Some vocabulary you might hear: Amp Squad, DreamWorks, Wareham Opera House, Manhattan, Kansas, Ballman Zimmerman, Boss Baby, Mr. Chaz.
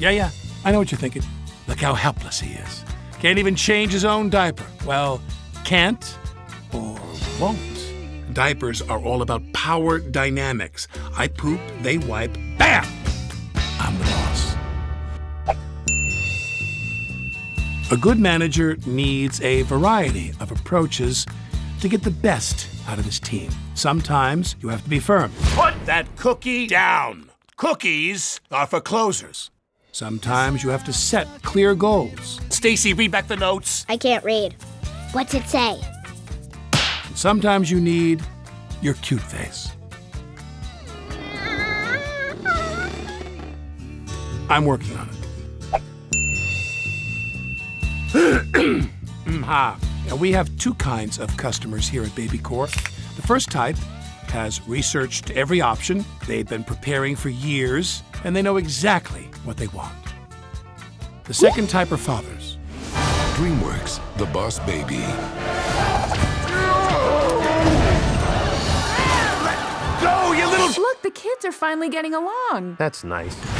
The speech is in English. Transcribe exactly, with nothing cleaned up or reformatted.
Yeah, yeah, I know what you're thinking. Look how helpless he is. Can't even change his own diaper. Well, can't or won't. Diapers are all about power dynamics. I poop, they wipe, bam! I'm the boss. A good manager needs a variety of approaches to get the best out of his team. Sometimes you have to be firm. Put that cookie down. Cookies are for closers. Sometimes you have to set clear goals. Stacy, read back the notes. I can't read. What's it say? Sometimes you need your cute face. I'm working on it. Ah. Now, we have two kinds of customers here at BabyCore. The first type has researched every option. They've been preparing for years, and they know exactly what they want. The second type are fathers. DreamWorks, the Boss Baby. Look, the kids are finally getting along. That's nice.